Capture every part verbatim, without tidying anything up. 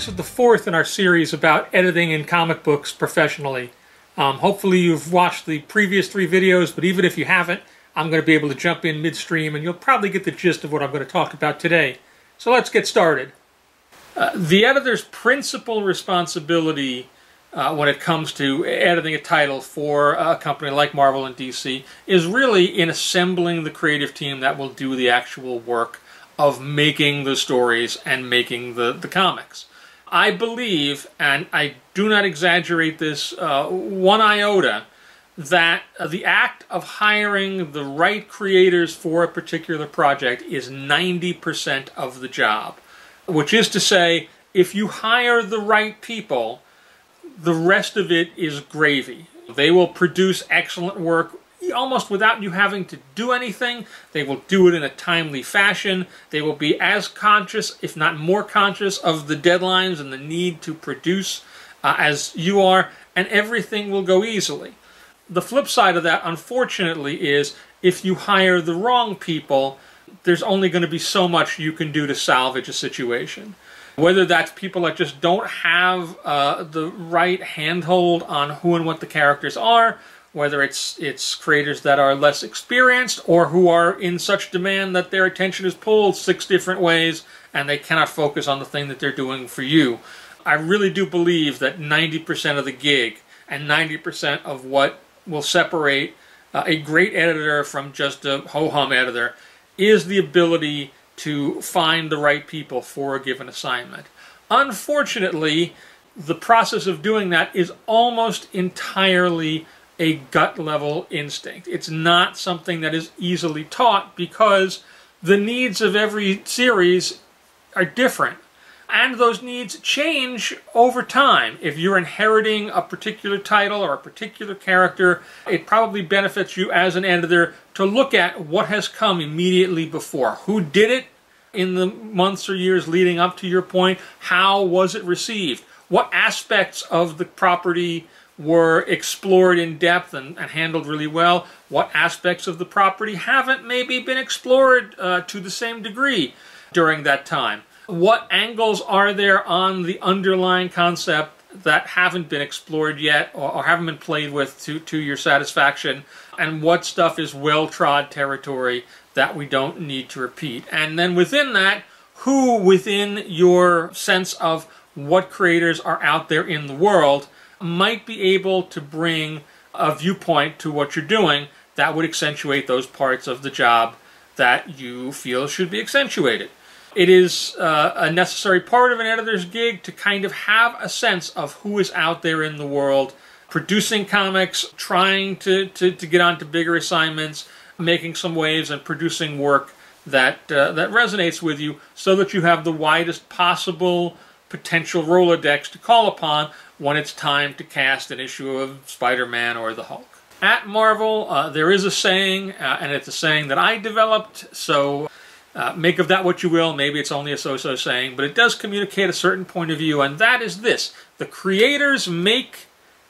This is the fourth in our series about editing in comic books professionally. Um, hopefully you've watched the previous three videos, but even if you haven't, I'm going to be able to jump in midstream and you'll probably get the gist of what I'm going to talk about today. So let's get started. Uh, the editor's principal responsibility uh, when it comes to editing a title for a company like Marvel and D C is really in assembling the creative team that will do the actual work of making the stories and making the, the comics. I believe, and I do not exaggerate this uh, one iota, that the act of hiring the right creators for a particular project is ninety percent of the job. Which is to say, if you hire the right people, the rest of it is gravy. They will produce excellent work almost without you having to do anything. They will do it in a timely fashion. They will be as conscious, if not more conscious, of the deadlines and the need to produce uh, as you are, and everything will go easily. The flip side of that, unfortunately, is if you hire the wrong people, there's only going to be so much you can do to salvage a situation. Whether that's people that just don't have uh, the right handhold on who and what the characters are, whether it's it's creators that are less experienced or who are in such demand that their attention is pulled six different ways and they cannot focus on the thing that they're doing for you. I really do believe that ninety percent of the gig and ninety percent of what will separate uh, a great editor from just a ho-hum editor is the ability to find the right people for a given assignment. Unfortunately, the process of doing that is almost entirely a gut-level instinct. It's not something that is easily taught because the needs of every series are different. And those needs change over time. If you're inheriting a particular title or a particular character, it probably benefits you as an editor to look at what has come immediately before. Who did it in the months or years leading up to your point? How was it received? What aspects of the property were explored in depth and, and handled really well? What aspects of the property haven't maybe been explored uh, to the same degree during that time? What angles are there on the underlying concept that haven't been explored yet or, or haven't been played with to, to your satisfaction? And what stuff is well-trod territory that we don't need to repeat? And then within that, who within your sense of what creators are out there in the world might be able to bring a viewpoint to what you're doing that would accentuate those parts of the job that you feel should be accentuated. It is uh, a necessary part of an editor's gig to kind of have a sense of who is out there in the world producing comics, trying to, to, to get onto bigger assignments, making some waves and producing work that, uh, that resonates with you so that you have the widest possible potential Rolodex to call upon when it's time to cast an issue of Spider-Man or the Hulk. At Marvel, uh, there is a saying, uh, and it's a saying that I developed, so uh, make of that what you will. Maybe it's only a so-so saying, but it does communicate a certain point of view, and that is this. The creators make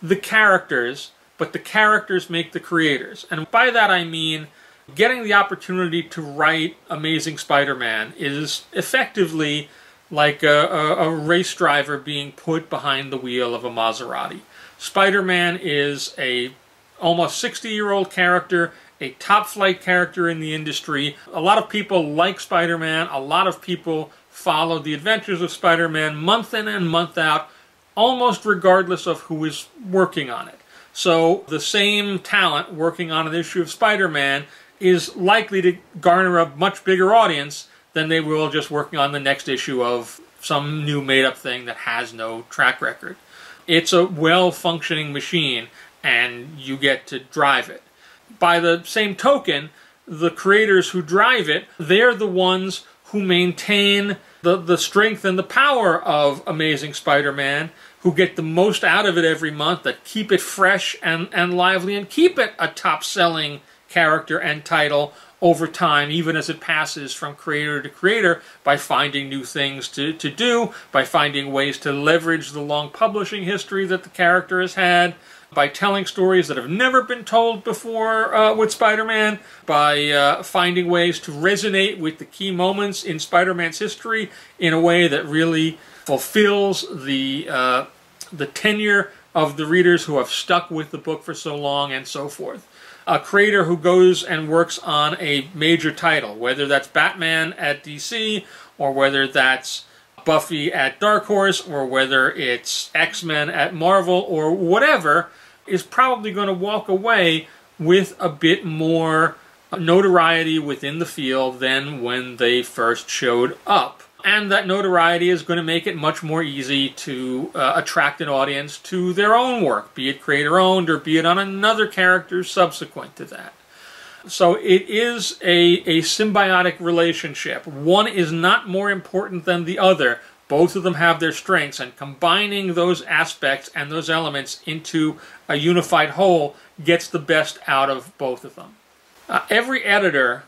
the characters, but the characters make the creators. And by that I mean getting the opportunity to write Amazing Spider-Man is effectively like a, a, a race driver being put behind the wheel of a Maserati. Spider-Man is a almost sixty-year-old character, a top-flight character in the industry. A lot of people like Spider-Man. A lot of people follow the adventures of Spider-Man month in and month out, almost regardless of who is working on it. So the same talent working on an issue of Spider-Man is likely to garner a much bigger audience than they will just working on the next issue of some new made-up thing that has no track record. It's a well-functioning machine, and you get to drive it. By the same token, the creators who drive it, they're the ones who maintain the, the strength and the power of Amazing Spider-Man, who get the most out of it every month, that keep it fresh and, and lively, and keep it a top-selling character and title over time, even as it passes from creator to creator, by finding new things to, to do, by finding ways to leverage the long publishing history that the character has had, by telling stories that have never been told before uh, with Spider-Man, by uh, finding ways to resonate with the key moments in Spider-Man's history in a way that really fulfills the, uh, the tenure of the readers who have stuck with the book for so long, and so forth. A creator who goes and works on a major title, whether that's Batman at D C, or whether that's Buffy at Dark Horse, or whether it's X-Men at Marvel, or whatever, is probably going to walk away with a bit more notoriety within the field than when they first showed up. And that notoriety is going to make it much more easy to uh, attract an audience to their own work, be it creator-owned or be it on another character subsequent to that. So it is a, a symbiotic relationship. One is not more important than the other. Both of them have their strengths, and combining those aspects and those elements into a unified whole gets the best out of both of them. Uh, every editor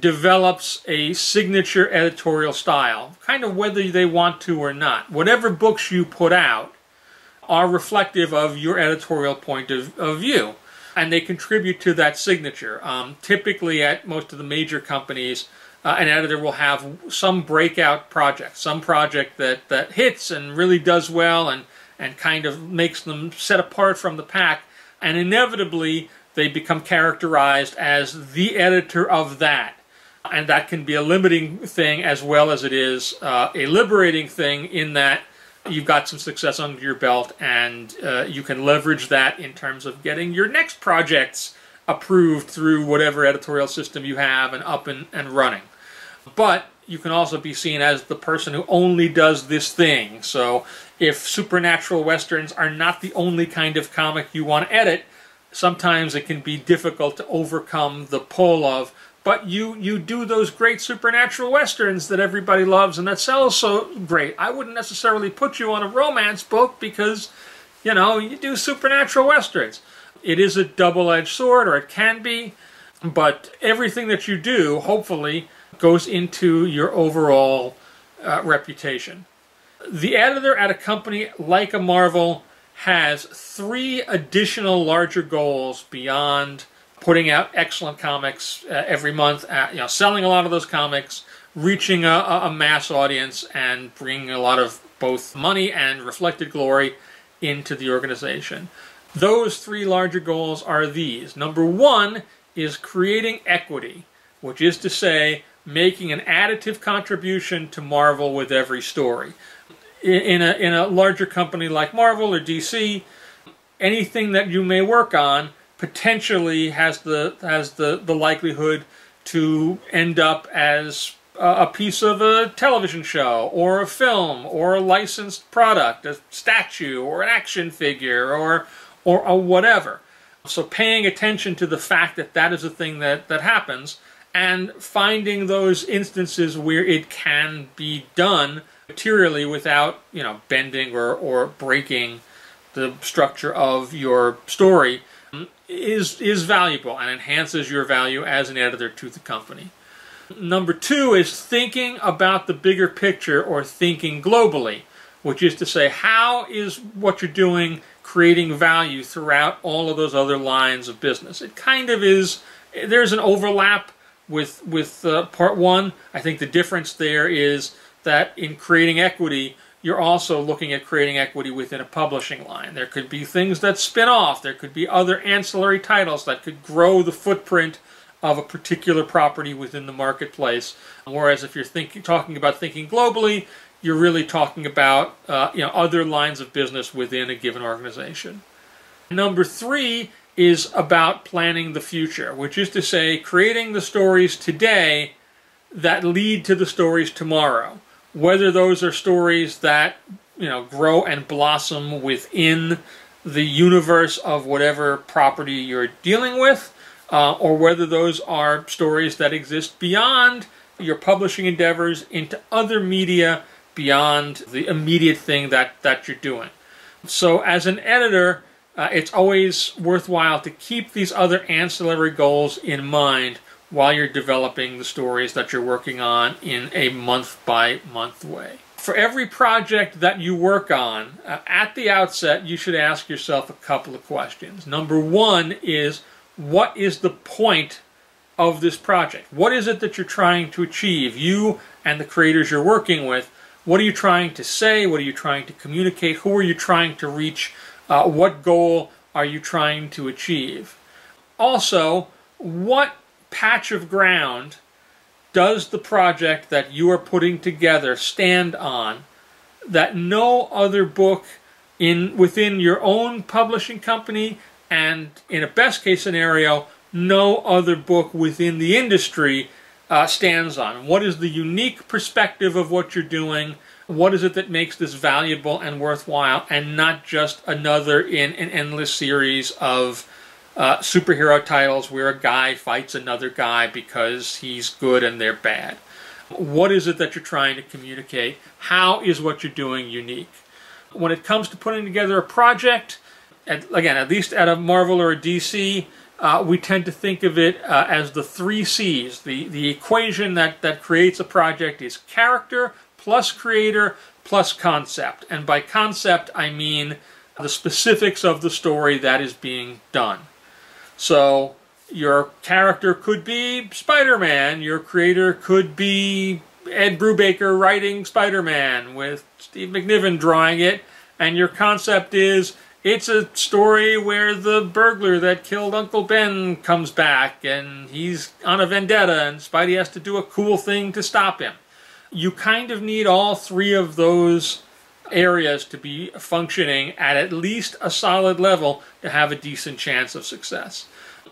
develops a signature editorial style, kind of whether they want to or not. Whatever books you put out are reflective of your editorial point of, of view, and they contribute to that signature. Um, typically at most of the major companies, uh, an editor will have some breakout project, some project that, that hits and really does well and, and kind of makes them set apart from the pack, and inevitably they become characterized as the editor of that. And that can be a limiting thing as well as it is uh, a liberating thing, in that you've got some success under your belt and uh, you can leverage that in terms of getting your next projects approved through whatever editorial system you have and up and, and running. But you can also be seen as the person who only does this thing. So if supernatural westerns are not the only kind of comic you want to edit, sometimes it can be difficult to overcome the pull of, but you, you do those great supernatural westerns that everybody loves and that sells so great. I wouldn't necessarily put you on a romance book because, you know, you do supernatural westerns. It is a double-edged sword, or it can be, but everything that you do, hopefully, goes into your overall uh, reputation. The editor at a company like a Marvel has three additional larger goals beyond putting out excellent comics uh, every month, uh, you know, selling a lot of those comics, reaching a, a mass audience, and bringing a lot of both money and reflected glory into the organization. Those three larger goals are these. Number one is creating equity, which is to say, making an additive contribution to Marvel with every story. In a, in a larger company like Marvel or D C, anything that you may work on potentially has the has the, the likelihood to end up as a piece of a television show, or a film, or a licensed product, a statue, or an action figure, or, or a whatever. So paying attention to the fact that that is a thing that, that happens, and finding those instances where it can be done materially without, you know, bending or, or breaking the structure of your story is is valuable and enhances your value as an editor to the company. Number two is thinking about the bigger picture, or thinking globally, which is to say, how is what you're doing creating value throughout all of those other lines of business? It kind of is, there's an overlap with, with uh, part one. I think the difference there is that in creating equity, you're also looking at creating equity within a publishing line. There could be things that spin off. There could be other ancillary titles that could grow the footprint of a particular property within the marketplace. Whereas if you're thinking, talking about thinking globally, you're really talking about uh, you know, other lines of business within a given organization. Number three is about planning the future, which is to say, creating the stories today that lead to the stories tomorrow. Whether those are stories that, you know, grow and blossom within the universe of whatever property you're dealing with, uh, or whether those are stories that exist beyond your publishing endeavors into other media beyond the immediate thing that, that you're doing. So as an editor, uh, it's always worthwhile to keep these other ancillary goals in mind while you're developing the stories that you're working on in a month-by-month way. for every project that you work on, uh, at the outset, you should ask yourself a couple of questions. Number one is, what is the point of this project? What is it that you're trying to achieve? You and the creators you're working with, what are you trying to say? What are you trying to communicate? Who are you trying to reach? Uh, what goal are you trying to achieve? Also, what patch of ground does the project that you are putting together stand on that no other book in within your own publishing company, and in a best case scenario, no other book within the industry uh, stands on? What is the unique perspective of what you're doing? What is it that makes this valuable and worthwhile, and not just another in an endless series of Uh, superhero titles where a guy fights another guy because he's good and they're bad? What is it that you're trying to communicate? How is what you're doing unique? When it comes to putting together a project, at, again, at least at a Marvel or a D C, uh, we tend to think of it uh, as the three C's. The, the equation that, that creates a project is character plus creator plus concept. And by concept, I mean the specifics of the story that is being done. So your character could be Spider-Man, your creator could be Ed Brubaker writing Spider-Man with Steve McNiven drawing it, and your concept is it's a story where the burglar that killed Uncle Ben comes back and he's on a vendetta and Spidey has to do a cool thing to stop him. You kind of need all three of those areas to be functioning at at least a solid level to have a decent chance of success.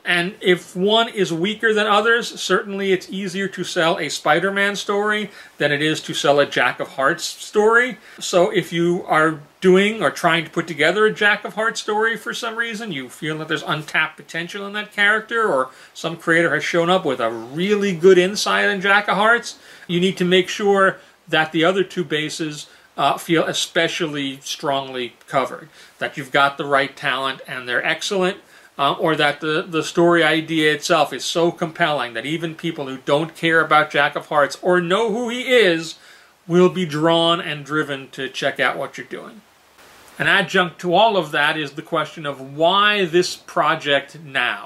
And if one is weaker than others, certainly it's easier to sell a Spider-Man story than it is to sell a Jack of Hearts story. So if you are doing or trying to put together a Jack of Hearts story for some reason, you feel that there's untapped potential in that character, or some creator has shown up with a really good insight in Jack of Hearts, you need to make sure that the other two bases Uh, feel especially strongly covered, that you've got the right talent and they're excellent, um, or that the, the story idea itself is so compelling that even people who don't care about Jack of Hearts or know who he is will be drawn and driven to check out what you're doing. An adjunct to all of that is the question of why this project now?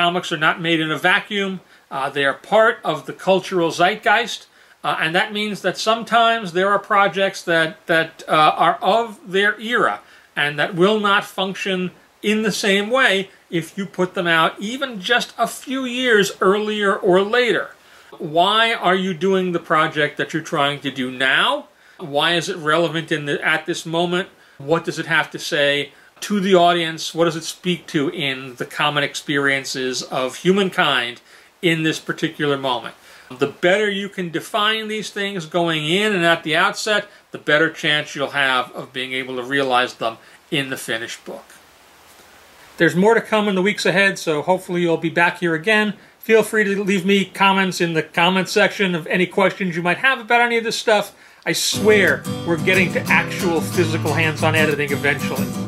Comics are not made in a vacuum. Uh, they are part of the cultural zeitgeist. Uh, and that means that sometimes there are projects that, that uh, are of their era and that will not function in the same way if you put them out even just a few years earlier or later. Why are you doing the project that you're trying to do now? Why is it relevant in the, at this moment? What does it have to say to the audience? What does it speak to in the common experiences of humankind in this particular moment? The better you can define these things going in and at the outset, the better chance you'll have of being able to realize them in the finished book. There's more to come in the weeks ahead, so hopefully you'll be back here again. Feel free to leave me comments in the comment section of any questions you might have about any of this stuff. I swear we're getting to actual physical hands-on editing eventually.